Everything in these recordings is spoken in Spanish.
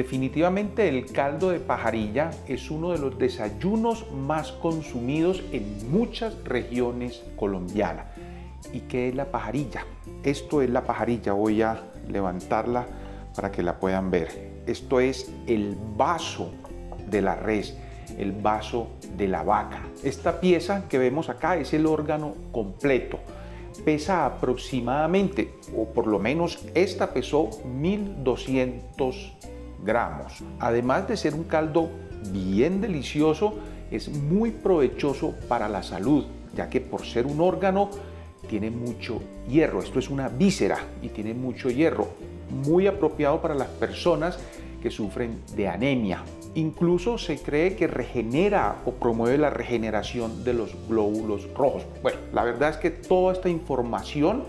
Definitivamente el caldo de pajarilla es uno de los desayunos más consumidos en muchas regiones colombianas. ¿Y qué es la pajarilla? Esto es la pajarilla, voy a levantarla para que la puedan ver. Esto es el bazo de la res, el bazo de la vaca. Esta pieza que vemos acá es el órgano completo. Pesa aproximadamente, o por lo menos esta pesó 1.200 gramos. Además de ser un caldo bien delicioso, es muy provechoso para la salud, ya que por ser un órgano tiene mucho hierro. Esto es una víscera y tiene mucho hierro, muy apropiado para las personas que sufren de anemia. Incluso se cree que regenera o promueve la regeneración de los glóbulos rojos. Bueno, la verdad es que toda esta información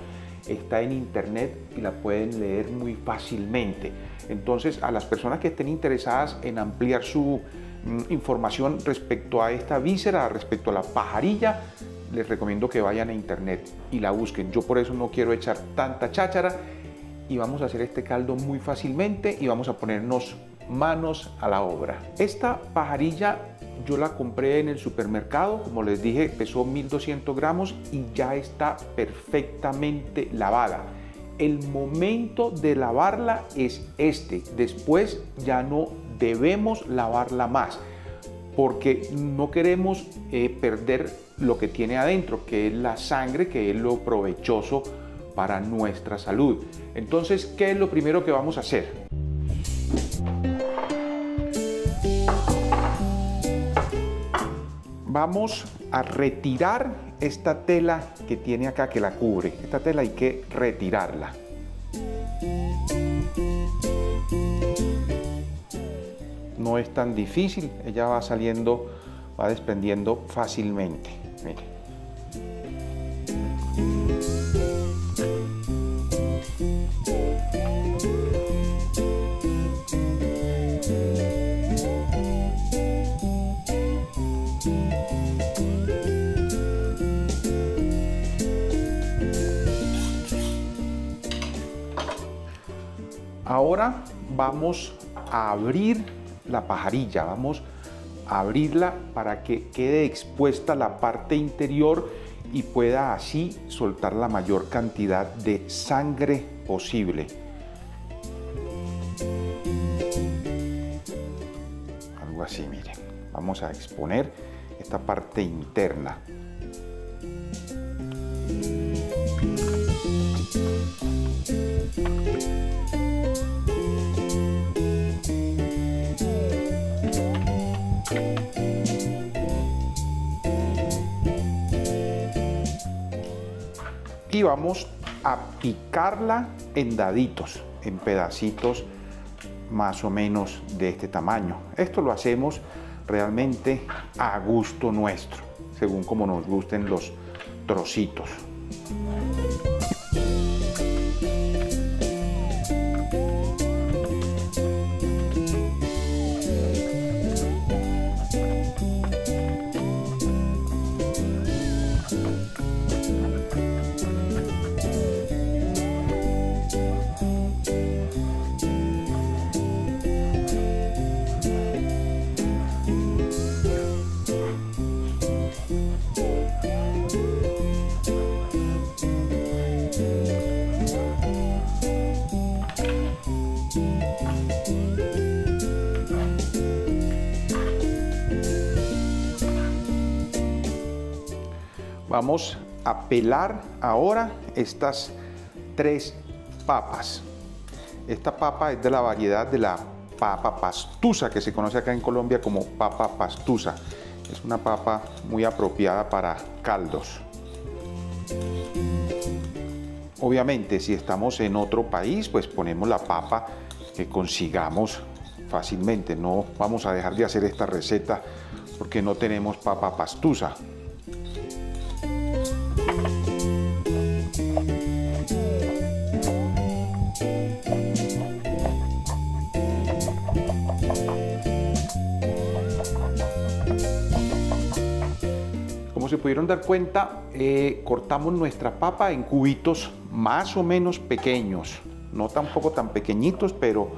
está en internet y la pueden leer muy fácilmente. Entonces, a las personas que estén interesadas en ampliar su información respecto a esta víscera, respecto a la pajarilla, les recomiendo que vayan a internet y la busquen. Yo por eso no quiero echar tanta cháchara y vamos a hacer este caldo muy fácilmente y vamos a ponernos manos a la obra. Esta pajarilla yo la compré en el supermercado, como les dije, pesó 1.200 gramos y ya está perfectamente lavada. El momento de lavarla es este, después ya no debemos lavarla más, porque no queremos perder lo que tiene adentro, que es la sangre, que es lo provechoso para nuestra salud. Entonces, ¿qué es lo primero que vamos a hacer? Vamos a retirar esta tela que tiene acá, que la cubre. Esta tela hay que retirarla. No es tan difícil, ella va saliendo, va desprendiendo fácilmente. Mire. Ahora vamos a abrir la pajarilla, vamos a abrirla para que quede expuesta la parte interior y pueda así soltar la mayor cantidad de sangre posible. Algo así, miren. Vamos a exponer esta parte interna. Y vamos a picarla en daditos, en pedacitos más o menos de este tamaño. Esto lo hacemos realmente a gusto nuestro, según como nos gusten los trocitos. Vamos a pelar ahora estas tres papas. Esta papa es de la variedad de la papa pastusa, que se conoce acá en Colombia como papa pastusa. Es una papa muy apropiada para caldos. Obviamente, si estamos en otro país, pues ponemos la papa que consigamos fácilmente. No vamos a dejar de hacer esta receta porque no tenemos papa pastusa. Se pudieron dar cuenta, cortamos nuestra papa en cubitos más o menos pequeños. no tampoco tan pequeñitos, pero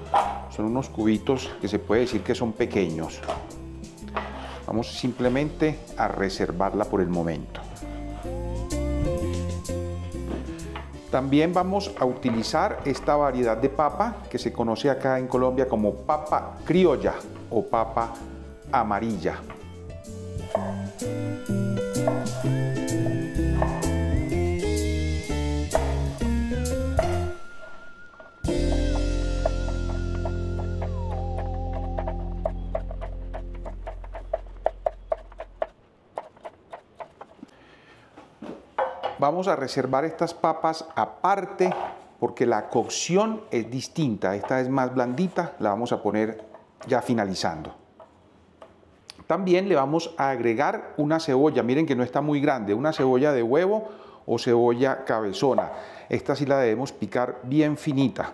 son unos cubitos que se puede decir que son pequeños. Vamos simplemente a reservarla por el momento. También vamos a utilizar esta variedad de papa que se conoce acá en Colombia como papa criolla o papa amarilla. Vamos a reservar estas papas aparte porque la cocción es distinta. Esta es más blandita, la vamos a poner ya finalizando. También le vamos a agregar una cebolla, miren que no está muy grande, una cebolla de huevo o cebolla cabezona. Esta sí la debemos picar bien finita.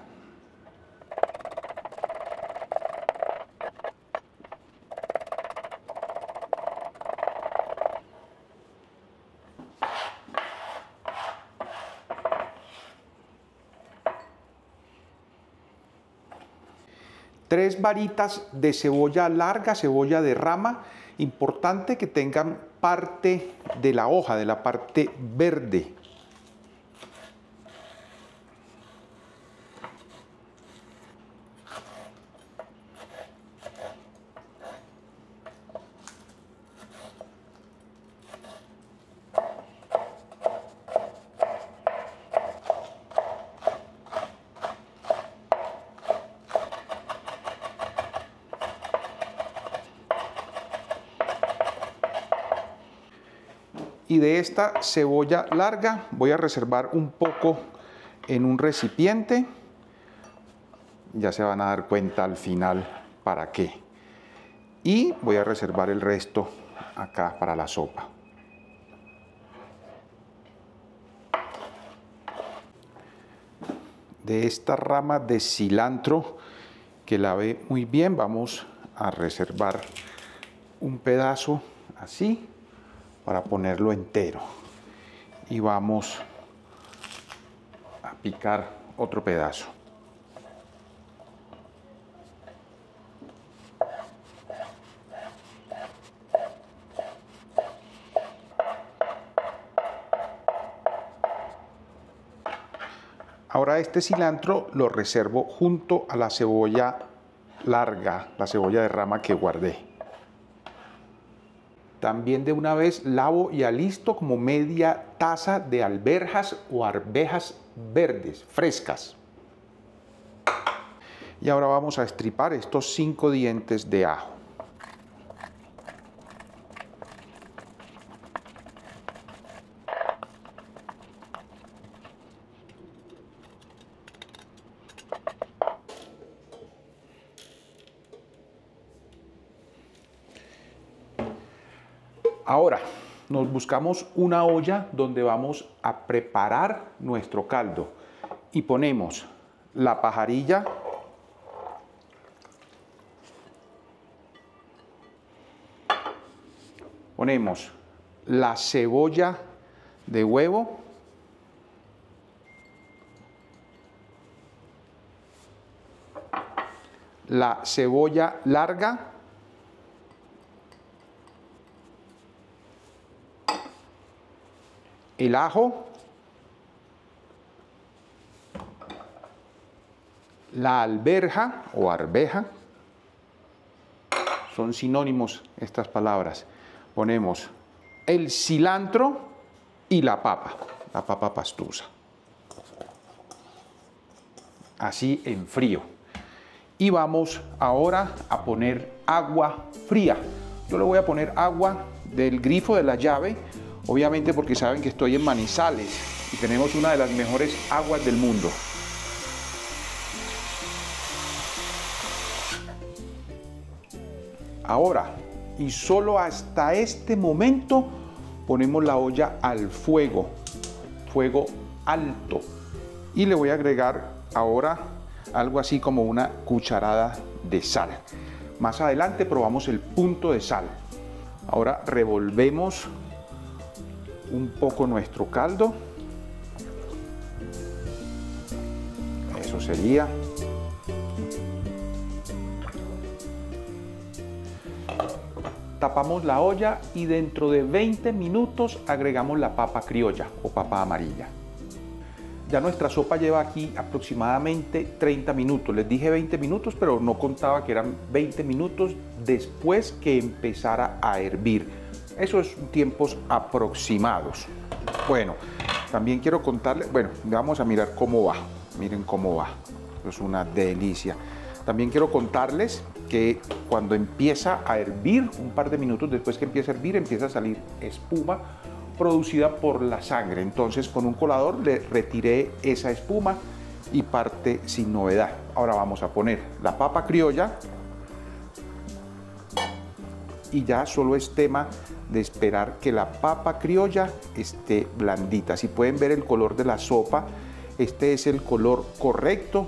Tres varitas de cebolla larga, cebolla de rama, importante que tengan parte de la hoja, de la parte verde. Y de esta cebolla larga voy a reservar un poco en un recipiente. Ya se van a dar cuenta al final para qué. Y voy a reservar el resto acá para la sopa. De esta rama de cilantro que la ve muy bien, vamos a reservar un pedazo así, para ponerlo entero, y vamos a picar otro pedazo. Ahora este cilantro lo reservo junto a la cebolla larga, la cebolla de rama que guardé. También de una vez lavo y alisto como media taza de alberjas o arvejas verdes, frescas. Y ahora vamos a estripar estos 5 dientes de ajo. Ahora, nos buscamos una olla donde vamos a preparar nuestro caldo y ponemos la pajarilla, ponemos la cebolla de huevo, la cebolla larga, el ajo, la alberja o arveja, son sinónimos estas palabras. Ponemos el cilantro y la papa pastusa. Así en frío. Y vamos ahora a poner agua fría. Yo le voy a poner agua del grifo de la llave, obviamente porque saben que estoy en Manizales y tenemos una de las mejores aguas del mundo. Ahora, y solo hasta este momento, ponemos la olla al fuego, fuego alto. Y le voy a agregar ahora algo así como una cucharada de sal. Más adelante probamos el punto de sal. Ahora revolvemos un poco nuestro caldo. eso sería. Tapamos la olla y dentro de 20 minutos agregamos la papa criolla o papa amarilla. Ya nuestra sopa lleva aquí aproximadamente 30 minutos. Les dije 20 minutos, pero no contaba que eran 20 minutos después que empezara a hervir. Eso es tiempos aproximados. Bueno, también quiero contarles, bueno, vamos a mirar cómo va. Miren cómo va. Es una delicia. También quiero contarles que cuando empieza a hervir, un par de minutos después que empieza a hervir, empieza a salir espuma producida por la sangre. Entonces, con un colador le retiré esa espuma y parte sin novedad. Ahora vamos a poner la papa criolla y ya solo es tema de esperar que la papa criolla esté blandita. Si pueden ver el color de la sopa, este es el color correcto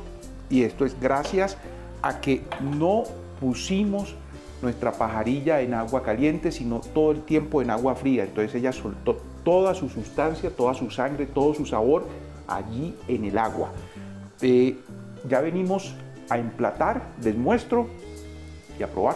y esto es gracias a que no pusimos nuestra pajarilla en agua caliente, sino todo el tiempo en agua fría. Entonces ella soltó toda su sustancia, toda su sangre, todo su sabor allí en el agua. Ya venimos a emplatar, les muestro y a probar.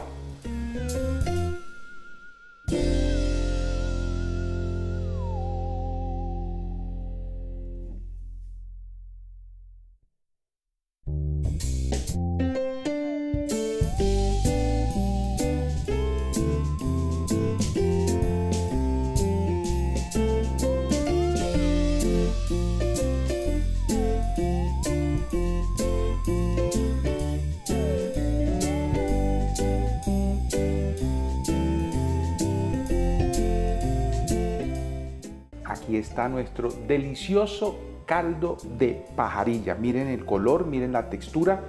Aquí está nuestro delicioso caldo de pajarilla. Miren el color, miren la textura,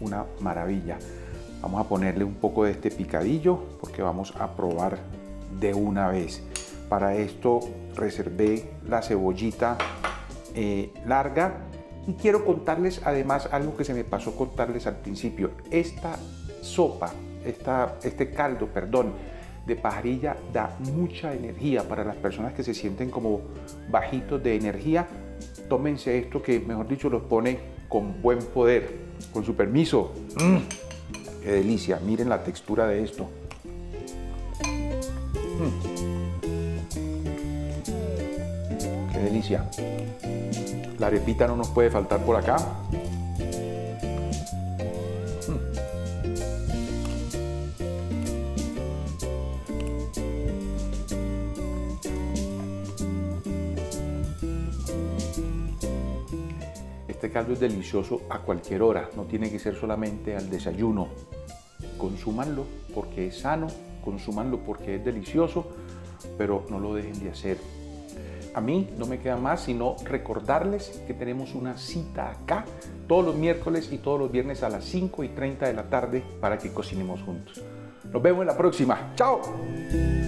una maravilla. Vamos a ponerle un poco de este picadillo porque vamos a probar de una vez. Para esto reservé la cebollita larga y quiero contarles además algo que se me pasó contarles al principio. Esta sopa, este caldo, perdón, de pajarilla da mucha energía. Para las personas que se sienten como bajitos de energía, tómense esto que, mejor dicho, los pone con buen poder. Con su permiso. ¡Qué delicia! Miren la textura de esto. ¡Qué delicia! La arepita no nos puede faltar por acá. Este caldo es delicioso a cualquier hora, no tiene que ser solamente al desayuno. Consúmanlo porque es sano, consúmanlo porque es delicioso, pero no lo dejen de hacer. A mí no me queda más sino recordarles que tenemos una cita acá todos los miércoles y todos los viernes a las 5:30 de la tarde para que cocinemos juntos. Nos vemos en la próxima. ¡Chao!